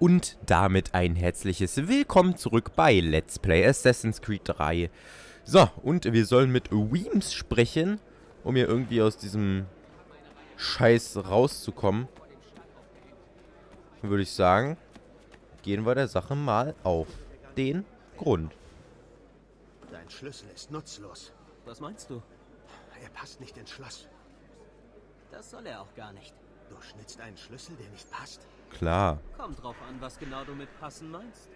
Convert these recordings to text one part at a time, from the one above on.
Und damit ein herzliches Willkommen zurück bei Let's Play Assassin's Creed 3. So, und wir sollen mit Weems sprechen, um hier irgendwie aus diesem Scheiß rauszukommen. Würde ich sagen, gehen wir der Sache mal auf den Grund. Dein Schlüssel ist nutzlos. Was meinst du? Er passt nicht ins Schloss. Das soll er auch gar nicht. Du schnitzt einen Schlüssel, der nicht passt? Klar. Kommt drauf an, was genau du mit passen meinst.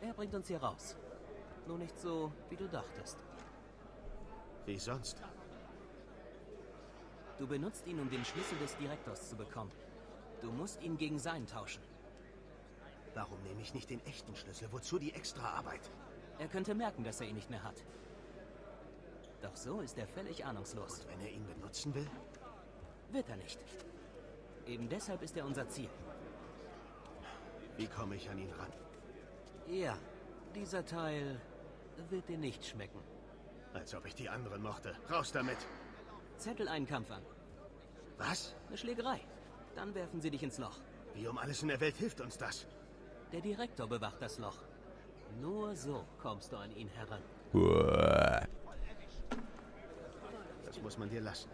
Er bringt uns hier raus. Nur nicht so, wie du dachtest. Wie sonst? Du benutzt ihn, um den Schlüssel des Direktors zu bekommen. Du musst ihn gegen seinen tauschen. Warum nehme ich nicht den echten Schlüssel? Wozu die Extraarbeit? Er könnte merken, dass er ihn nicht mehr hat. Doch so ist er völlig ahnungslos. Und wenn er ihn benutzen will? Wird er nicht. Eben deshalb ist er unser Ziel. Wie komme ich an ihn ran? Ja, dieser Teil wird dir nicht schmecken. Als ob ich die anderen mochte. Raus damit! Zettel einen Kampf an. Was? Eine Schlägerei. Dann werfen sie dich ins Loch. Wie um alles in der Welt hilft uns das? Der Direktor bewacht das Loch. Nur so kommst du an ihn heran. Uah. Das muss man dir lassen.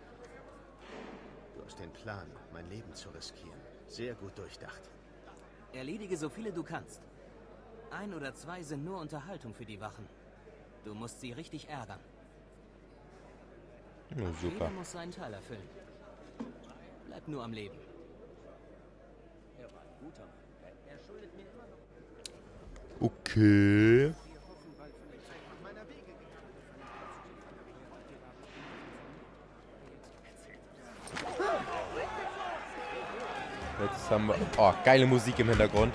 Du hast den Plan, mein Leben zu riskieren. Sehr gut durchdacht. Erledige so viele du kannst. 1 oder 2 sind nur Unterhaltung für die Wachen. Du musst sie richtig ärgern. Ja, super. Jeder muss seinen Teil erfüllen. Bleib nur am Leben. Okay. Jetzt haben wir... Oh, geile Musik im Hintergrund.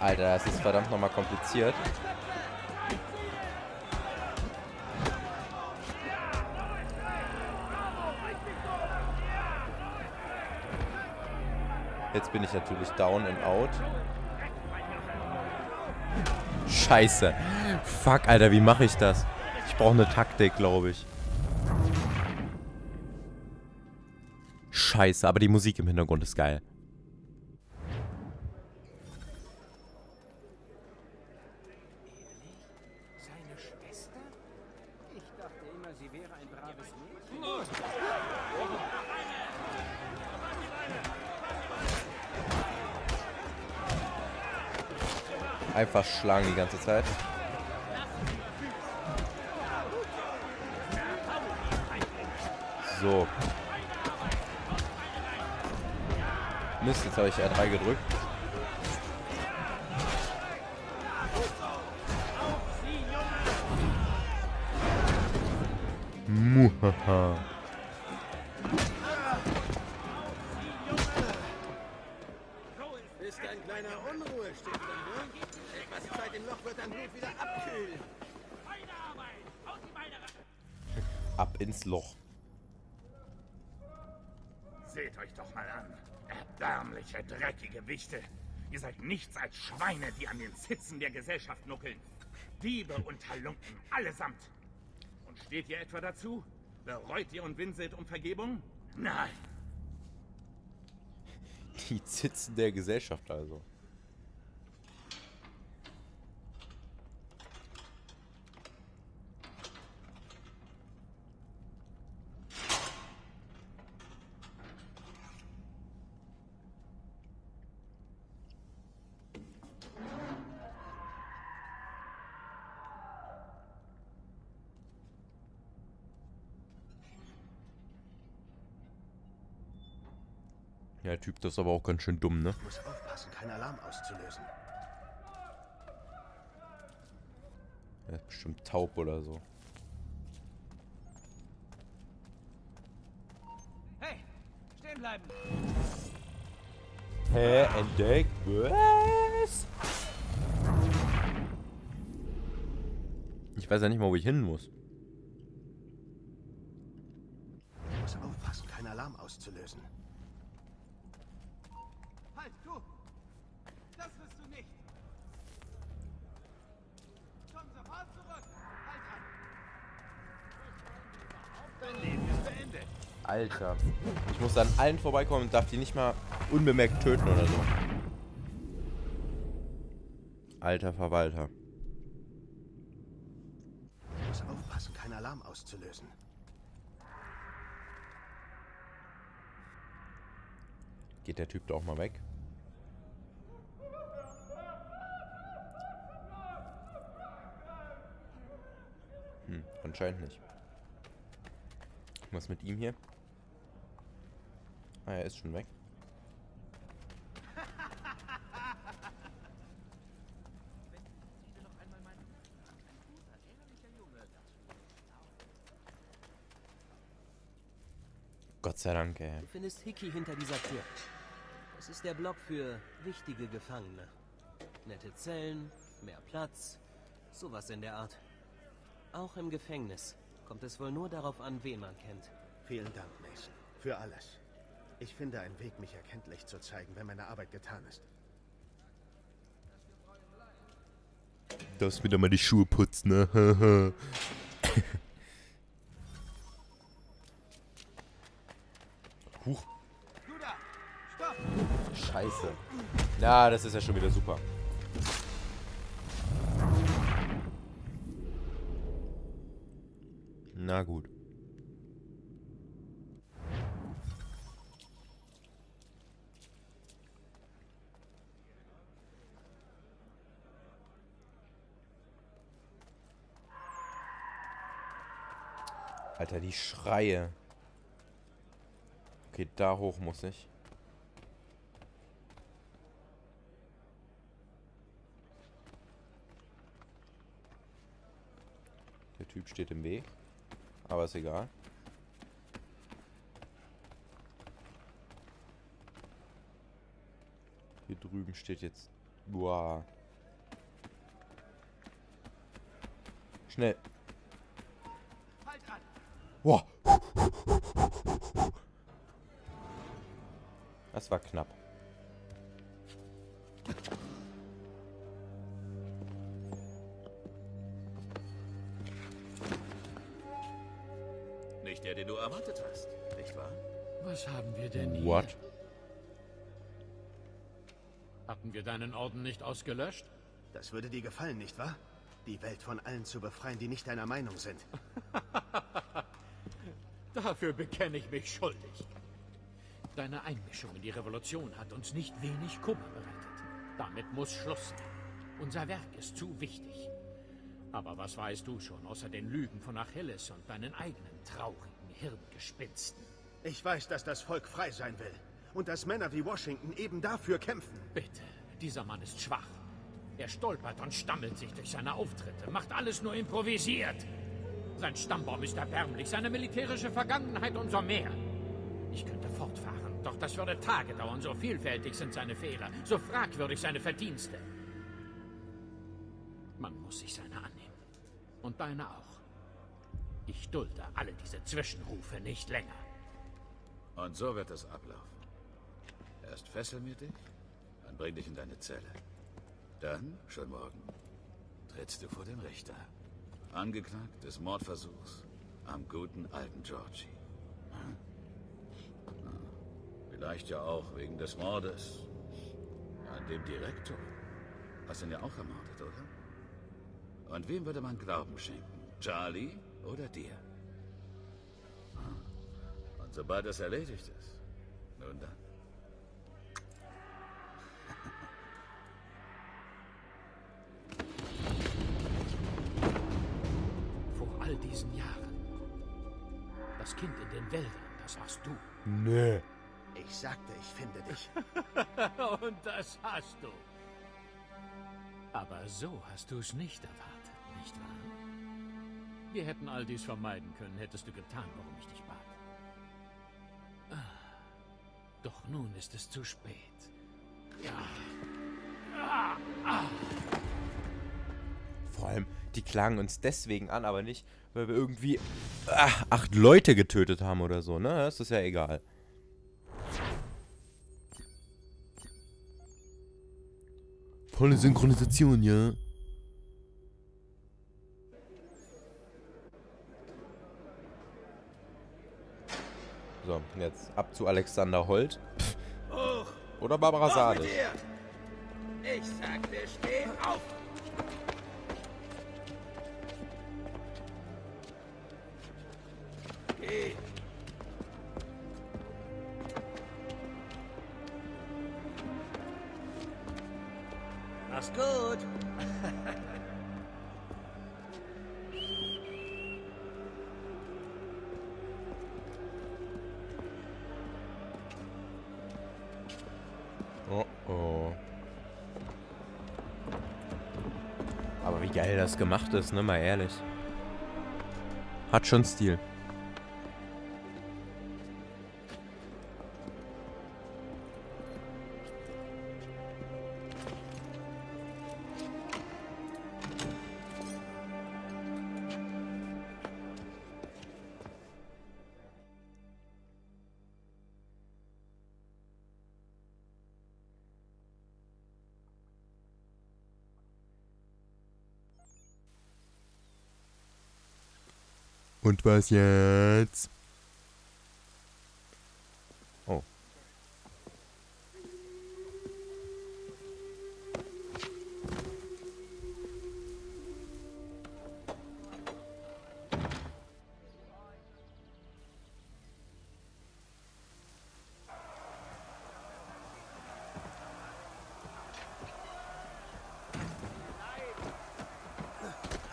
Alter, das ist verdammt nochmal kompliziert. Jetzt bin ich natürlich down and out. Scheiße. Fuck, Alter, wie mache ich das? Ich brauche eine Taktik, glaube ich. Scheiße, aber die Musik im Hintergrund ist geil. Einfach schlagen die ganze Zeit. So. Mist, jetzt habe ich R3 gedrückt. Muhaha. Ins Loch. Seht euch doch mal an. Erbärmliche, dreckige Wichte. Ihr seid nichts als Schweine, die an den Zitzen der Gesellschaft nuckeln. Diebe und Halunken, allesamt. Und steht ihr etwa dazu? Bereut ihr und winselt um Vergebung? Nein. Die Zitzen der Gesellschaft also. Ja, der Typ, das ist aber auch ganz schön dumm, ne? Ich muss aufpassen, keinen Alarm auszulösen. Er ist bestimmt taub oder so. Hey, stehen bleiben! Hä, entdeckt? Was? Ich weiß ja nicht mal, wo ich hin muss. Ich muss aufpassen, keinen Alarm auszulösen. Alter. Ich muss an allen vorbeikommen und darf die nicht mal unbemerkt töten oder so. Alter Verwalter. Ich muss aufpassen, keinen Alarm auszulösen. Geht der Typ da auch mal weg? Hm, anscheinend nicht. Was mit ihm hier? Ah, er ist schon weg. Gott sei Dank, ey. Du findest Hickey hinter dieser Tür. Das ist der Block für wichtige Gefangene. Nette Zellen, mehr Platz, sowas in der Art. Auch im Gefängnis kommt es wohl nur darauf an, wen man kennt. Vielen Dank, Mason, für alles. Ich finde einen Weg, mich erkenntlich zu zeigen, wenn meine Arbeit getan ist. Du darfst wieder mal die Schuhe putzen, ne? Huch. Scheiße. Na, ja, das ist ja schon wieder super. Na gut. Alter, die Schreie. Okay, da hoch muss ich. Der Typ steht im Weg, aber ist egal. Hier drüben steht jetzt... Boah. Schnell. Halt an. Boah. Das war knapp. Nicht der, den du erwartet hast, nicht wahr? Was haben wir denn hier? What? Hatten wir deinen Orden nicht ausgelöscht? Das würde dir gefallen, nicht wahr? Die Welt von allen zu befreien, die nicht deiner Meinung sind. Dafür bekenne ich mich schuldig. Deine Einmischung in die Revolution hat uns nicht wenig Kummer bereitet. Damit muss Schluss sein. Unser Werk ist zu wichtig. Aber was weißt du schon, außer den Lügen von Achilles und deinen eigenen traurigen Hirngespinsten? Ich weiß, dass das Volk frei sein will. Und dass Männer wie Washington eben dafür kämpfen. Bitte, dieser Mann ist schwach. Er stolpert und stammelt sich durch seine Auftritte, macht alles nur improvisiert. Sein Stammbaum ist erbärmlich, seine militärische Vergangenheit umso mehr. Ich könnte fortfahren, doch das würde Tage dauern. So vielfältig sind seine Fehler, so fragwürdig seine Verdienste. Man muss sich seiner annehmen. Und deine auch. Ich dulde alle diese Zwischenrufe nicht länger. Und so wird es ablaufen. Erst fesseln wir dich, dann bring dich in deine Zelle. Dann, schon morgen, trittst du vor den Richter. Angeklagt des Mordversuchs am guten alten Georgie. Hm? Vielleicht ja auch wegen des Mordes an dem Direktor. Hast ihn ja auch ermordet, oder? Und wem würde man Glauben schenken? Charlie oder dir? Und sobald das erledigt ist, nun dann. Vor all diesen Jahren. Das Kind in den Wäldern, das warst du. Nö. Ich sagte, ich finde dich. Und das hast du. Aber so hast du es nicht erwartet, nicht wahr? Wir hätten all dies vermeiden können, hättest du getan, worum ich dich bat. Doch nun ist es zu spät. Ja. Vor allem, die klagen uns deswegen an, aber nicht, weil wir irgendwie 8 Leute getötet haben oder so, ne? Das ist ja egal. Volle Synchronisation, ja. laufen jetzt. Ab zu Alexander Holt. Pff. Oder Barbara Saadis. Ich sagte, steh auf! Geh! Mach's gut! Geil, das gemacht ist, ne, mal ehrlich. Hat schon Stil. Und was jetzt? Oh.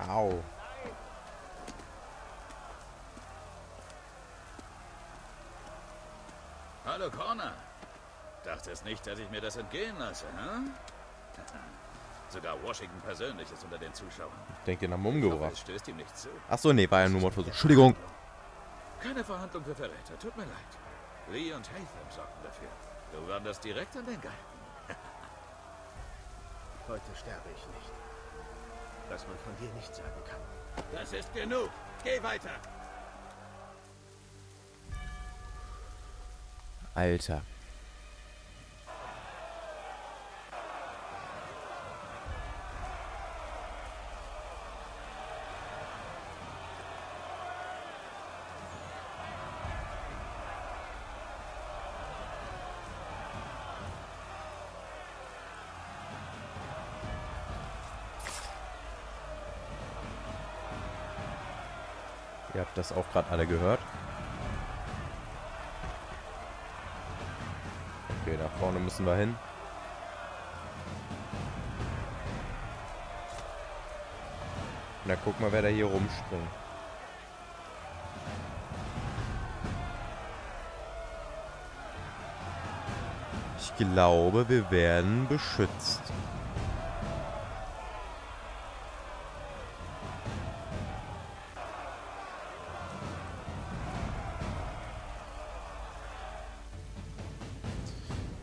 Au. Hallo Connor. Dachtest nicht, dass ich mir das entgehen lasse, hm? Sogar Washington persönlich ist unter den Zuschauern. Ich denke, den haben wir umgebracht. Es stößt ihm nicht zu. Ach so, nee, war ja nur Mordversuch. Entschuldigung. Keine Verhandlung für Verräter, tut mir leid. Lee und Haytham sorgten dafür. Du wanderst direkt an den Galgen. Heute sterbe ich nicht. Was man von dir nicht sagen kann. Das ist genug. Geh weiter. Alter. Ihr habt das auch gerade alle gehört. Okay, nach vorne müssen wir hin. Na, guck mal, wer da hier rumspringt. Ich glaube, wir werden beschützt.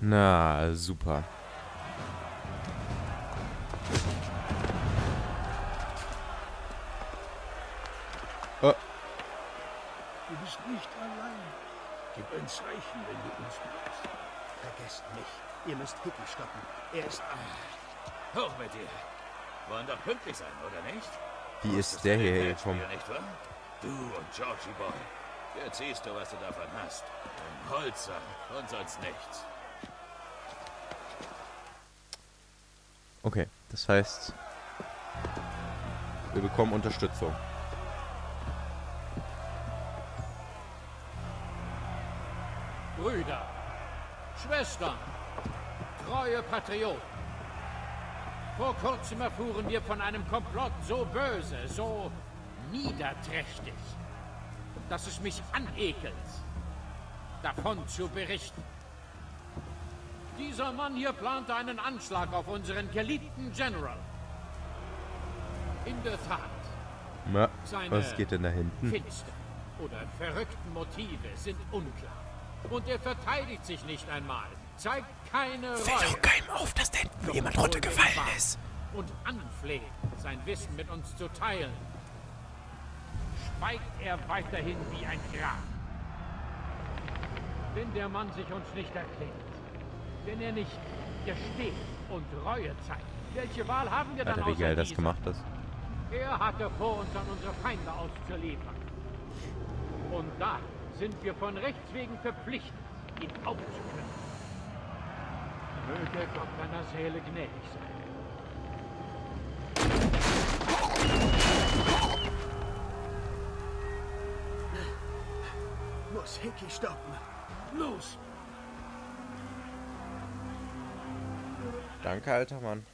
Na, super. Oh. Du bist nicht allein. Gib ein Zeichen, wenn du uns brauchst. Vergesst mich. Ihr müsst Hickey stoppen. Er ist arm. Hoch mit dir. Wollen doch pünktlich sein, oder nicht? Wie ist der hier gekommen? Du und Georgie Boy. Jetzt siehst du, was du davon hast. Ein Holzer und sonst nichts. Okay, das heißt, wir bekommen Unterstützung. Brüder, Schwestern, treue Patrioten. Vor kurzem erfuhren wir von einem Komplott so böse, so niederträchtig, dass es mich anekelt, davon zu berichten. Dieser Mann hier plante einen Anschlag auf unseren geliebten General. In der Tat. Na, was geht denn da hinten? Seine finsteren oder verrückten Motive sind unklar. Und er verteidigt sich nicht einmal. Zeigt keine Reue. Fällt doch keinem auf, dass da hinten jemand runtergefallen ist. Und anfleht, sein Wissen mit uns zu teilen. Schweigt er weiterhin wie ein Grab. Wenn der Mann sich uns nicht erklärt. Wenn er nicht gesteht und Reue zeigt, welche Wahl haben wir dann? Alter, wie geil das gemacht ist. Er hatte vor, uns an unsere Feinde auszuliefern. Und da sind wir von Rechts wegen verpflichtet, ihn aufzunehmen. Möge Gott meiner Seele gnädig sein. Muss Hickey stoppen. Los! Danke, alter Mann.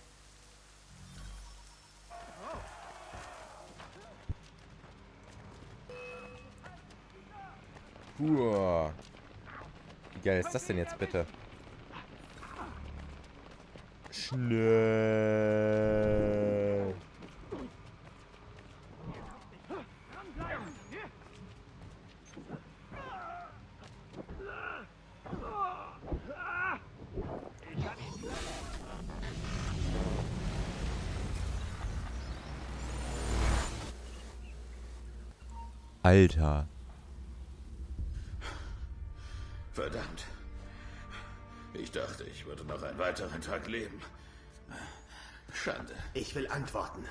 Uah. Wie geil ist das denn jetzt bitte? Schnell. Alter. Verdammt. Ich dachte, ich würde noch einen weiteren Tag leben. Schande. Ich will antworten.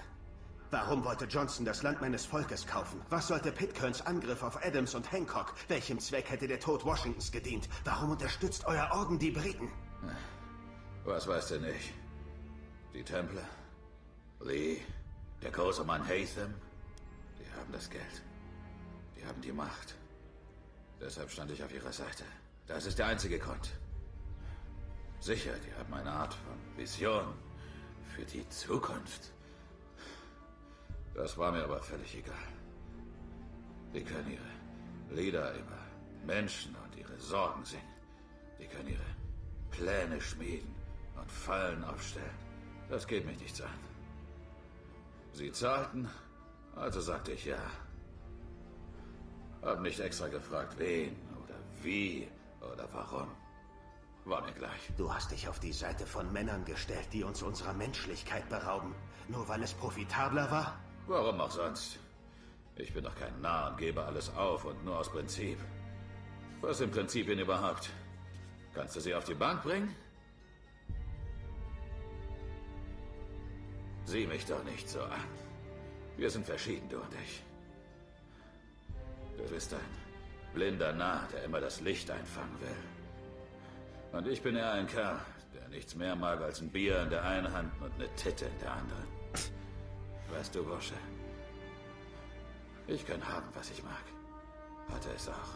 Warum wollte Johnson das Land meines Volkes kaufen? Was sollte Pitcairns Angriff auf Adams und Hancock? Welchem Zweck hätte der Tod Washingtons gedient? Warum unterstützt euer Orden die Briten? Was weißt du nicht? Die Templer? Lee? Der große Mann Haytham? Die haben das Geld. Die haben die Macht. Deshalb stand ich auf ihrer Seite. Das ist der einzige Grund. Sicher, die haben eine Art von Vision für die Zukunft. Das war mir aber völlig egal. Die können ihre Lieder über Menschen und ihre Sorgen singen. Die können ihre Pläne schmieden und Fallen aufstellen. Das geht mich nichts an. Sie zahlten, also sagte ich ja. Hab nicht extra gefragt, wen oder wie oder warum. War mir gleich. Du hast dich auf die Seite von Männern gestellt, die uns unserer Menschlichkeit berauben. Nur weil es profitabler war? Warum auch sonst? Ich bin doch kein Narr und gebe alles auf und nur aus Prinzip. Was sind Prinzipien überhaupt? Kannst du sie auf die Bank bringen? Sieh mich doch nicht so an. Wir sind verschieden, du und ich. Du bist ein blinder Narr, der immer das Licht einfangen will. Und ich bin eher ein Kerl, der nichts mehr mag als ein Bier in der einen Hand und eine Titte in der anderen. Weißt du, Bursche? Ich kann haben, was ich mag. Hatte es auch.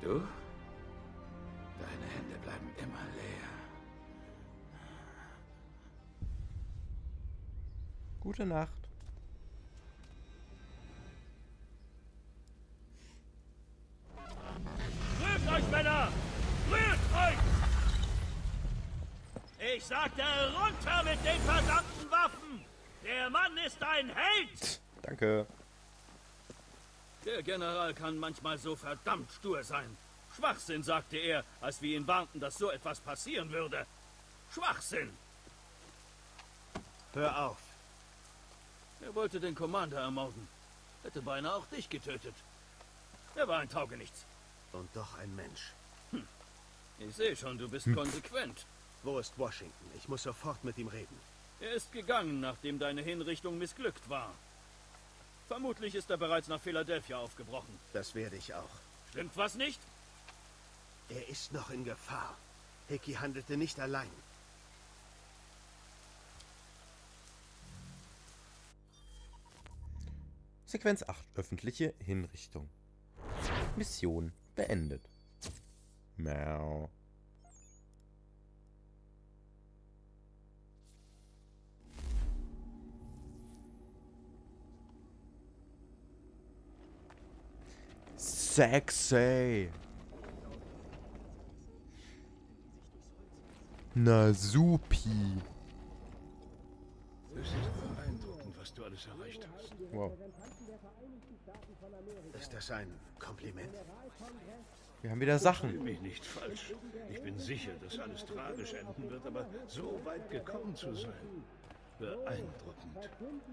Du? Deine Hände bleiben immer leer. Gute Nacht. Rührt euch, Männer! Rührt euch! Ich sagte, runter mit den verdammten Waffen! Der Mann ist ein Held! Danke. Der General kann manchmal so verdammt stur sein. Schwachsinn, sagte er, als wir ihn warnten, dass so etwas passieren würde. Schwachsinn! Hör auf. Er wollte den Commander ermorden. Hätte beinahe auch dich getötet. Er war ein Taugenichts. Und doch ein Mensch. Hm. Ich sehe schon, du bist konsequent. Wo ist Washington? Ich muss sofort mit ihm reden. Er ist gegangen, nachdem deine Hinrichtung missglückt war. Vermutlich ist er bereits nach Philadelphia aufgebrochen. Das werde ich auch. Stimmt was nicht? Er ist noch in Gefahr. Hickey handelte nicht allein. Sequenz 8. Öffentliche Hinrichtung. Mission beendet. Miau. Sexy. Na supi. Es ist beeindruckend, was du alles erreicht hast. Wow. Ist das ein Kompliment? Wir haben wieder Sachen. Ich fühle mich nicht falsch. Ich bin sicher, dass alles tragisch enden wird, aber so weit gekommen zu sein, beeindruckend.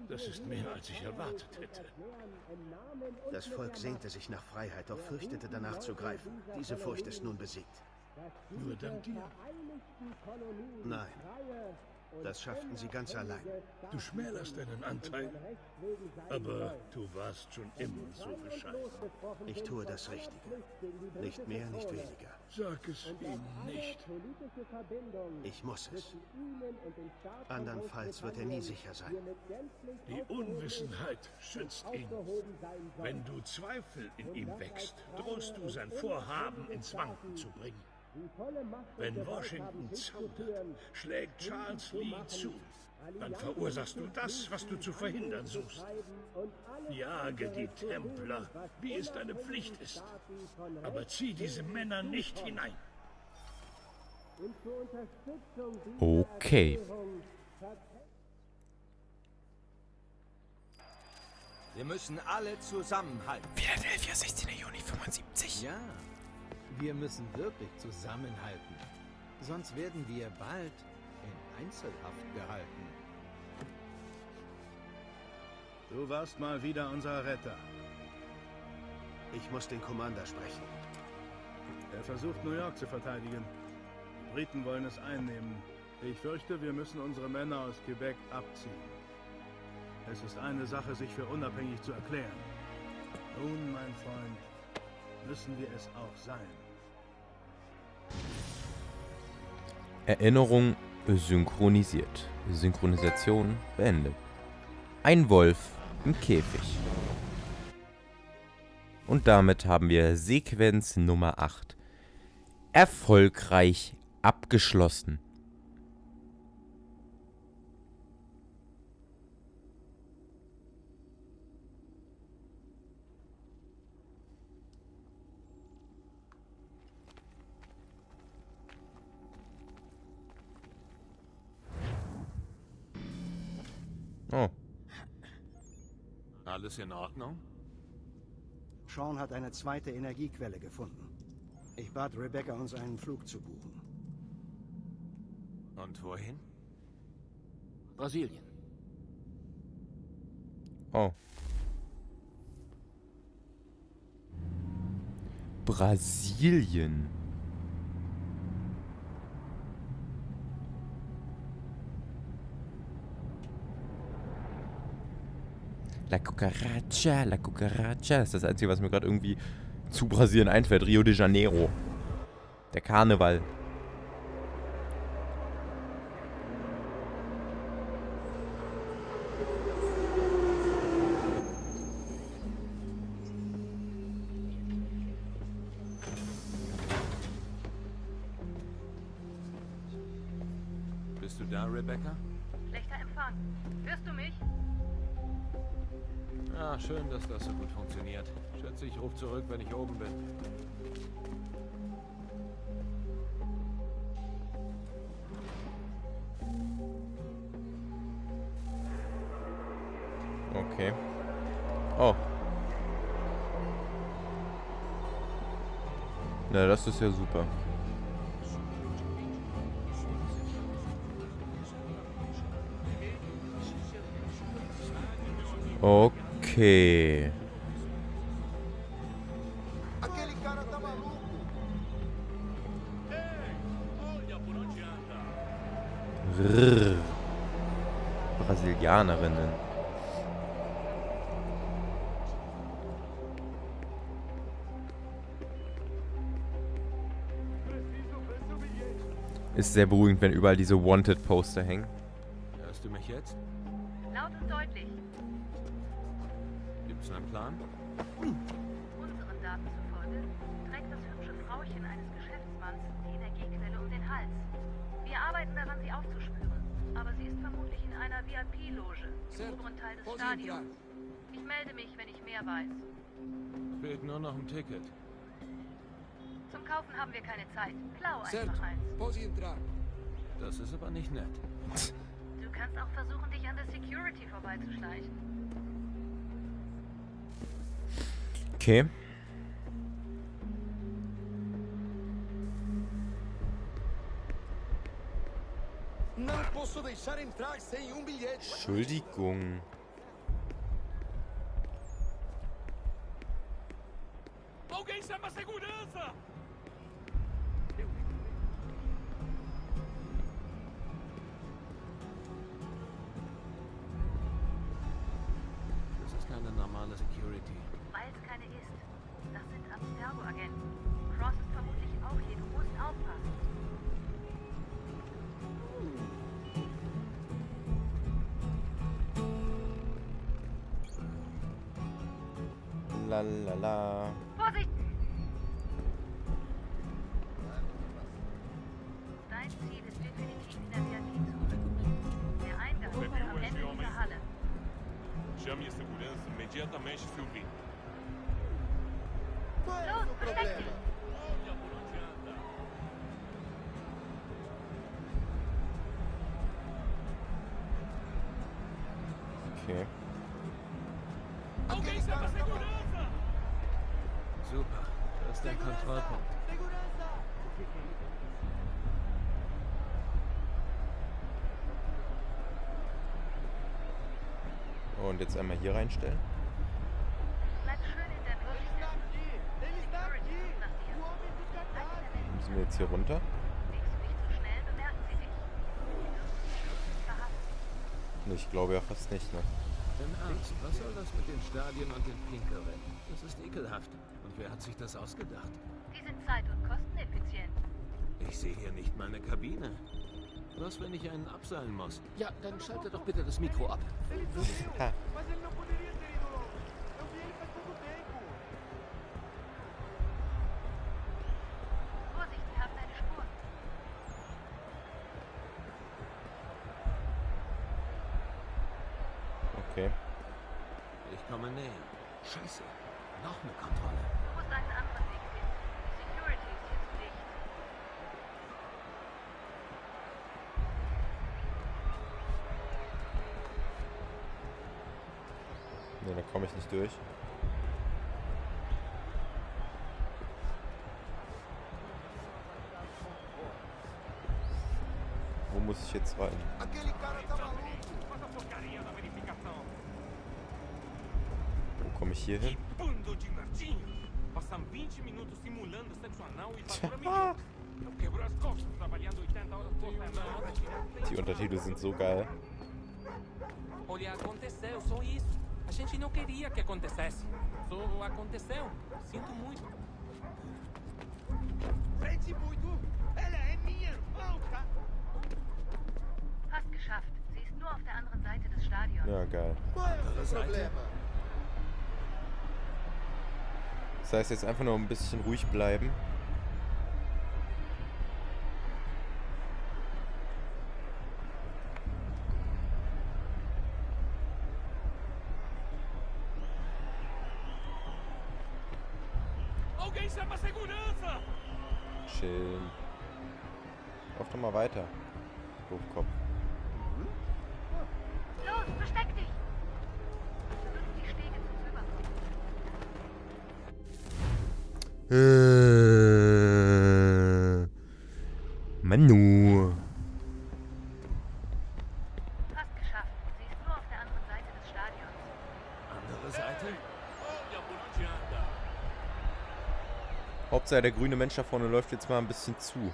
Das ist mehr, als ich erwartet hätte. Das Volk sehnte sich nach Freiheit, doch fürchtete danach zu greifen. Diese Furcht ist nun besiegt. Nur dank dir? Nein. Das schafften sie ganz allein. Du schmälerst deinen Anteil, aber du warst schon immer so bescheiden. Ich tue das Richtige. Nicht mehr, nicht weniger. Sag es ihm nicht. Ich muss es. Andernfalls wird er nie sicher sein. Die Unwissenheit schützt ihn. Wenn du Zweifel in ihm wächst, drohst du sein Vorhaben ins Wanken zu bringen. Wenn Washington zaudert, schlägt Charles Lee zu. Dann verursachst du das, was du zu verhindern suchst. Jage die Templer, wie es deine Pflicht ist. Aber zieh diese Männer nicht hinein. Okay. Wir müssen alle zusammenhalten. Philadelphia, 16. Juni 75. Ja. Wir müssen wirklich zusammenhalten, sonst werden wir bald in Einzelhaft gehalten. Du warst mal wieder unser Retter. Ich muss den Commander sprechen. Er versucht, New York zu verteidigen. Die Briten wollen es einnehmen. Ich fürchte, wir müssen unsere Männer aus Quebec abziehen. Es ist eine Sache, sich für unabhängig zu erklären. Nun, mein Freund, müssen wir es auch sein. Erinnerung synchronisiert. Synchronisation beendet. Ein Wolf im Käfig. Und damit haben wir Sequenz Nummer 8 erfolgreich abgeschlossen. Oh. Alles in Ordnung? Sean hat eine zweite Energiequelle gefunden. Ich bat Rebecca, uns einen Flug zu buchen. Und wohin? Brasilien. Oh. Brasilien. La Cucaracha ist das Einzige, was mir gerade irgendwie zu Brasilien einfällt. Rio de Janeiro. Der Karneval. Bist du da, Rebecca? Schlechter Empfang. Hörst du mich? Ah, schön, dass das so gut funktioniert. Schätze, ich rufe zurück, wenn ich oben bin. Okay. Oh. Na, das ist ja super. Okay. Okay. Rrr. Brasilianerinnen. Ist sehr beruhigend, wenn überall diese Wanted-Poster hängen. Hörst du mich jetzt? Laut und deutlich. Ein Plan? Unseren Daten zufolge trägt das hübsche Frauchen eines Geschäftsmanns die Energiequelle um den Hals. Wir arbeiten daran, sie aufzuspüren, aber sie ist vermutlich in einer VIP-Loge im oberen Teil des Stadions. Ich melde mich, wenn ich mehr weiß. Fehlt nur noch ein Ticket. Zum Kaufen haben wir keine Zeit. Klau einfach eins. Das ist aber nicht nett. Du kannst auch versuchen, dich an der Security vorbeizuschleichen. Okay. Entschuldigung. International Security. Weil es keine ist. Das sind Abstergo-Agenten. Cross ist vermutlich auch hier. Du musst aufpassen. La la la. Vorsicht! Dein Ziel ist definitiv in der Viadukt. Der Eingang ist am Ende dieser Halle. Chame a segurança imediatamente, Silvio. Los, versteck dich! Okay. Okay, super, das ist der Kontrollpunkt. Und jetzt einmal hier reinstellen. Müssen wir jetzt hier runter? Ich glaube ja fast nicht, ne? Im Ernst, was soll das mit den Stadien und den Pinkelrennen? Das ist ekelhaft. Und wer hat sich das ausgedacht? Die sind zeit- und kosteneffizient. Ich sehe hier nicht mal eine Kabine. Was, wenn ich einen abseilen muss? Ja, dann schalte doch bitte das Mikro ab. Ha. Okay. Ich komme näher. Scheiße. Noch eine Kontrolle. Du musst einen anderen Weg finden. Die Security ist jetzt dicht. Ne, da komme ich nicht durch. Wo muss ich jetzt rein? Komme ich hier hin? Die Untertitel sind so geil. Hast geschafft. Sie ist nur auf der anderen Seite des Stadions. Ja, geil. Das heißt jetzt einfach nur ein bisschen ruhig bleiben. Chillen. Lauf doch mal weiter. Hochkopf. Los, versteck dich! Manu. Hast geschafft. Sie ist nur auf der anderen Seite des Stadions. Andere Seite? Hauptsache der grüne Mensch da vorne läuft jetzt mal ein bisschen zu.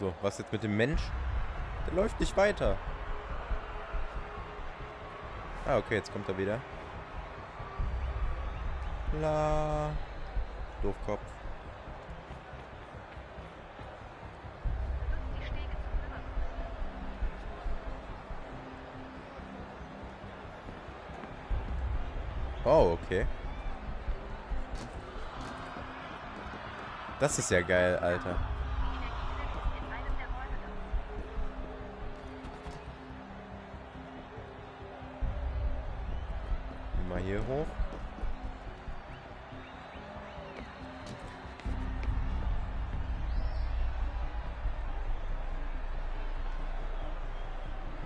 So, was jetzt mit dem Mensch? Der läuft nicht weiter. Ah, okay, jetzt kommt er wieder. La. Doofkopf. Oh, okay. Das ist ja geil, Alter. Hier hoch.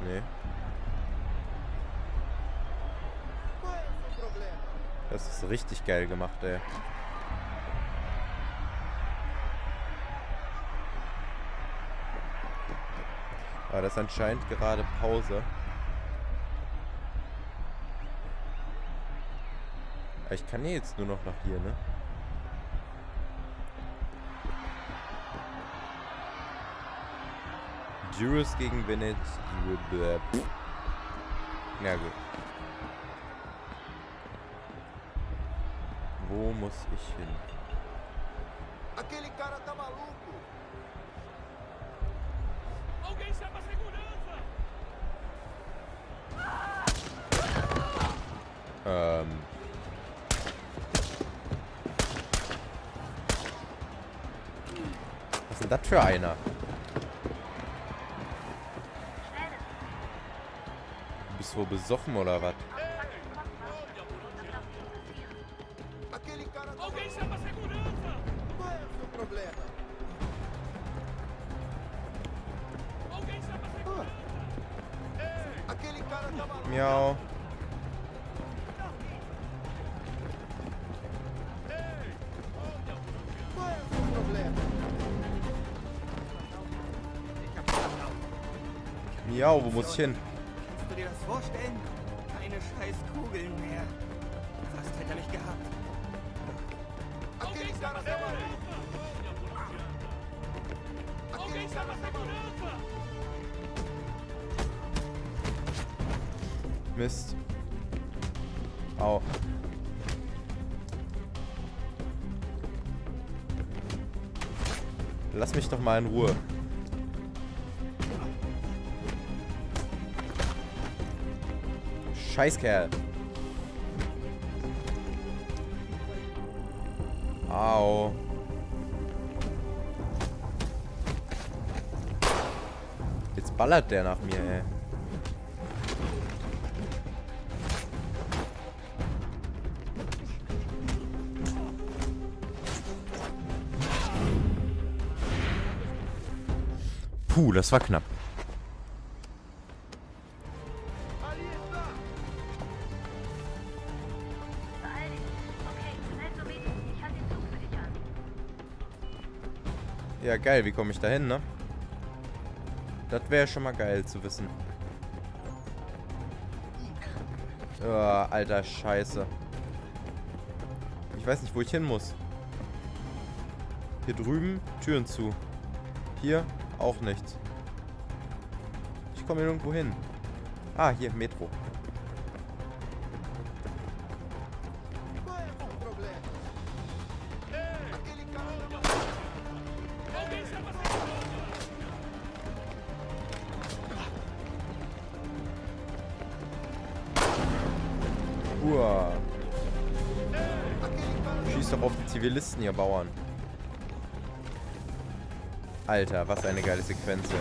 Nee. Das ist richtig geil gemacht, ey. Aber das ist anscheinend gerade Pause. Ich kann jetzt nur noch nach hier, ne? Juris gegen Bennett. Na gut. Wo muss ich hin? Was ist denn das für einer? Du bist wohl besoffen oder was? Miau. Miau, wo muss ich hin? Kannst du dir das vorstellen? Keine scheiß Kugeln mehr. Fast hätte er mich gehabt. Mist. Au. Lass mich doch mal in Ruhe. Scheißkerl. Au. Jetzt ballert der nach mir, ey. Puh, das war knapp. Ja, geil, wie komme ich da hin, ne? Das wäre schon mal geil zu wissen. Oh, alter Scheiße. Ich weiß nicht, wo ich hin muss. Hier drüben, Türen zu. Hier, auch nichts. Ich komme irgendwo hin. Ah, hier, Metro. Schießt doch auf die Zivilisten, ihr Bauern. Alter, was eine geile Sequenz, ey.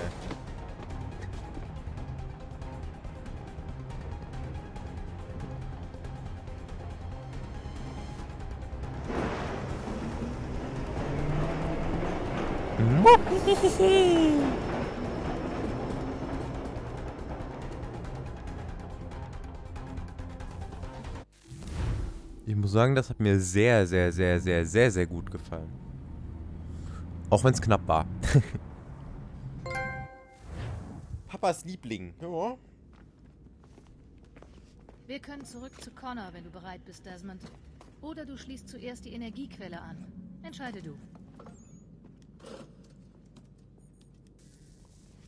Ich muss sagen, das hat mir sehr, sehr, sehr, sehr, sehr, sehr gut gefallen. Auch wenn es knapp war. Papas Liebling. Ja. Wir können zurück zu Connor, wenn du bereit bist, Desmond. Oder du schließt zuerst die Energiequelle an. Entscheide du.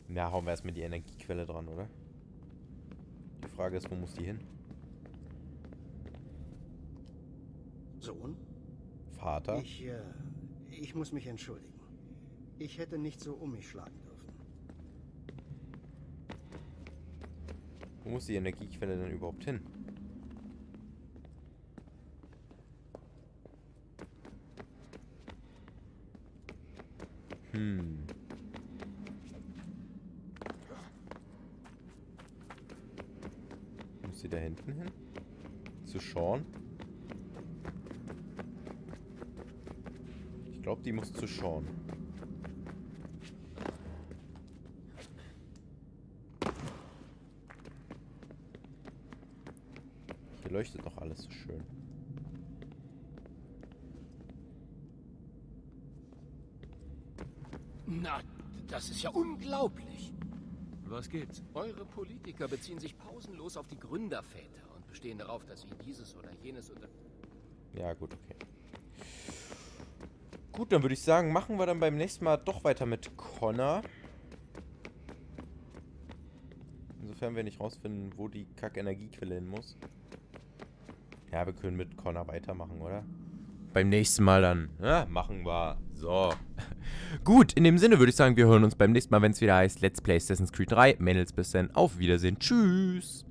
Na, hauen wir erstmal die Energiequelle dran, oder? Die Frage ist, wo muss die hin? Sohn? Vater? Ich muss mich entschuldigen. Ich hätte nicht so um mich schlagen dürfen. Wo muss die Energiequelle denn überhaupt hin? Muss sie da hinten hin? Zu Sean? Ich glaube, die muss zu Sean. Hier leuchtet doch alles so schön. Na, das ist ja unglaublich. Was gibt's? Eure Politiker beziehen sich pausenlos auf die Gründerväter und bestehen darauf, dass sie dieses oder jenes oder... Ja, gut, okay. Gut, dann würde ich sagen, machen wir dann beim nächsten Mal doch weiter mit Connor. Insofern wir nicht rausfinden, wo die Kack-Energiequelle hin muss. Ja, wir können mit Connor weitermachen, oder? Beim nächsten Mal dann. Ja, machen wir. So. Gut, in dem Sinne würde ich sagen, wir hören uns beim nächsten Mal, wenn es wieder heißt Let's Play Assassin's Creed 3. Mädels, bis dann. Auf Wiedersehen. Tschüss.